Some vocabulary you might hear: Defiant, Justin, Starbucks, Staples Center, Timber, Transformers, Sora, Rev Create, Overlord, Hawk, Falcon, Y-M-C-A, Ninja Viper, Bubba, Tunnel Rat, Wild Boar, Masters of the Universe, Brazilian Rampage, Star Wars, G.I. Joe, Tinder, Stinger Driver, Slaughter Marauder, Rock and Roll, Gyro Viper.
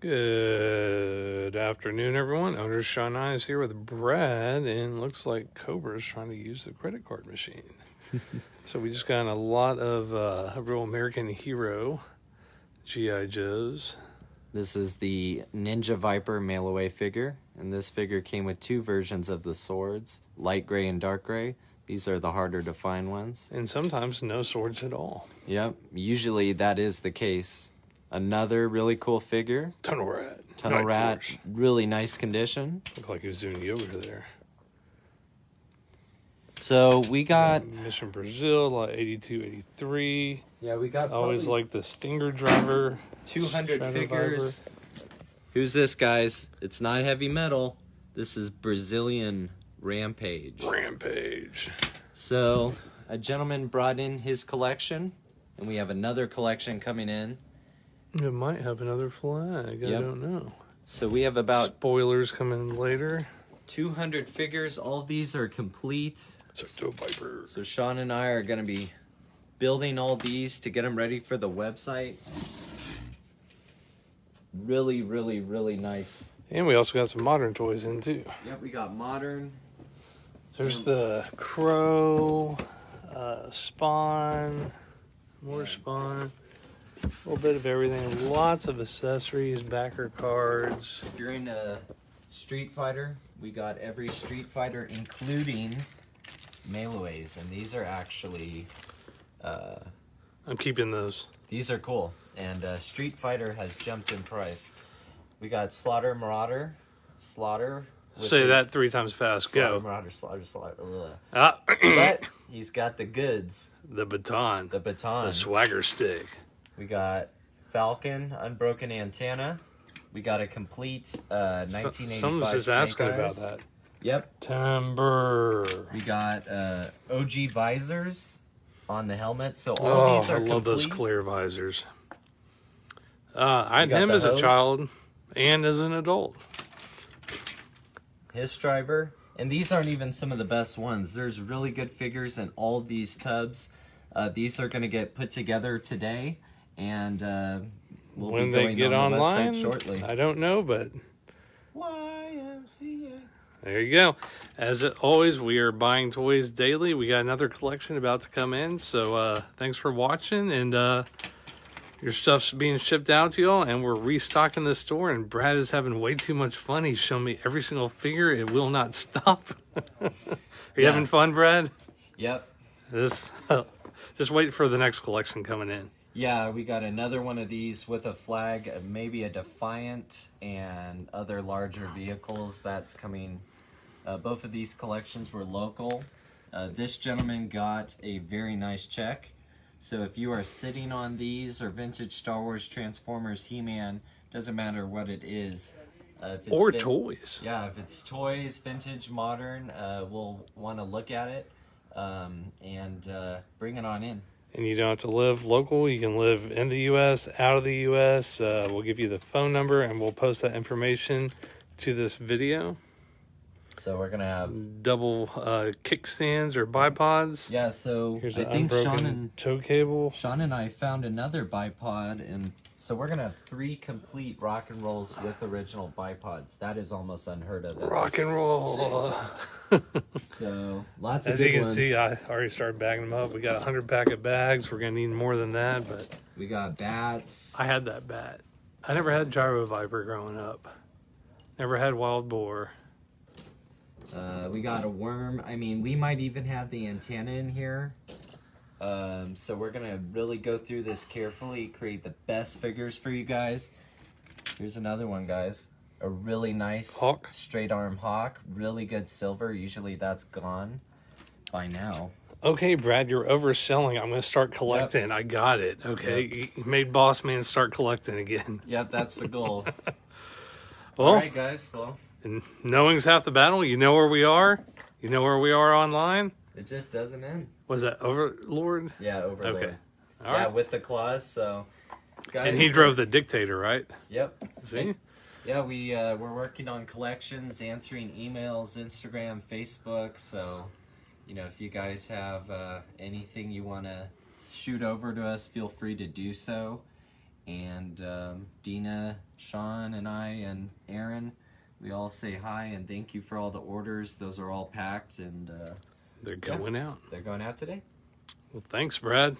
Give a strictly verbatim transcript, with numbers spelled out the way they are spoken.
Good afternoon, everyone. Owner Sean I is here with Brad, and looks like Cobra's trying to use the credit card machine. So we just got a lot of uh, Real American Hero G I Joes. This is the Ninja Viper mail-away figure, and this figure came with two versions of the swords, light gray and dark gray. These are the harder-to-find ones. And sometimes no swords at all. Yep, usually that is the case. Another really cool figure. Tunnel Rat. Tunnel Rat. Really nice condition. Looked like he was doing yoga there. So we got Mission Brazil, lot eighty-two, eighty-three. Yeah, we got always like the Stinger Driver. two hundred figures. Who's this, guys? It's not heavy metal. This is Brazilian Rampage. Rampage. So a gentleman brought in his collection, and we have another collection coming in. It might have another flag. Yep. I don't know. So we have about... Spoilers coming later. two hundred figures. All these are complete. So, Viper. So Sean and I are going to be building all these to get them ready for the website. Really, really, really nice. And we also got some modern toys in, too. Yep, we got modern. There's the Crow, uh, Spawn, more yeah. Spawn. A little bit of everything. Lots of accessories, backer cards. During a Street Fighter, we got every Street Fighter, including melees, and these are actually... Uh, I'm keeping those. These are cool, and uh, Street Fighter has jumped in price. We got Slaughter Marauder. Slaughter. Say that three times fast. Slaughter, go. Marauder, Slaughter, Slaughter. Ah. But he's got the goods. The baton. The baton. The swagger stick. We got Falcon, Unbroken Antenna. We got a complete uh, nineteen eighty-five Someone's just asking about that. Yep. Timber. We got uh, O G visors on the helmet. So all oh, these are I complete. I love those clear visors. Uh, I had him as hose. a child and as an adult. His driver. And these aren't even some of the best ones. There's really good figures in all these tubs. Uh, these are going to get put together today. And uh, we'll when be going they get on the online, website shortly. I don't know, but Y M C A. There you go. As always, we are buying toys daily. We got another collection about to come in, so uh, thanks for watching. And uh, your stuff's being shipped out to y'all, and we're restocking the store. And Brad is having way too much fun. He's showing me every single figure. It will not stop. Are you yeah. having fun, Brad? Yep. This just wait for the next collection coming in. Yeah, we got another one of these with a flag, maybe a Defiant and other larger vehicles that's coming. Uh, both of these collections were local. Uh, this gentleman got a very nice check. So if you are sitting on these or vintage Star Wars, Transformers, He-Man, doesn't matter what it is. Uh, if it's or toys. Yeah, if it's toys, vintage, modern, uh, we'll want to look at it um, and uh, bring it on in. And you don't have to live local. You can live in the U S, out of the U S. Uh, we'll give you the phone number, and we'll post that information to this video. So we're going to have... Double uh, kickstands or bipods. Yeah, so Here's I think Sean and... tow cable. Sean and I found another bipod, and so we're going to have three complete Rock and Rolls with original bipods. That is almost unheard of. Rock and Roll! So lots of as you can ones. see, I already started bagging them up. We got a hundred pack of bags. We're gonna need more than that, but we got bats. I had that bat. I never had Gyro Viper growing up. Never had Wild Boar. Uh, we got a worm. I mean, we might even have the antenna in here. Um, so we're gonna really go through this carefully, create the best figures for you guys. Here's another one, guys. A really nice Hawk. Straight arm Hawk. Really good silver. Usually that's gone by now. Okay, Brad, you're overselling. I'm going to start collecting. Yep. I got it. Okay. Yep. You made Boss Man start collecting again. Yep, that's the goal. Well, all right, guys. Well, and knowing's half the battle. You know where we are. You know where we are online. It just doesn't end. Was that Overlord? Yeah, Overlord. Okay. All yeah, right. with the claws. So, guys, and he drove the Dictator, right? Yep. See? Yeah, we, uh, we're working on collections, answering emails, Instagram, Facebook. So, you know, if you guys have uh, anything you want to shoot over to us, feel free to do so. and um, Dina, Sean, and I, and Aaron, we all say hi and thank you for all the orders. Those are all packed, and uh, they're going yeah, out. They're going out today. Well, thanks, Brad.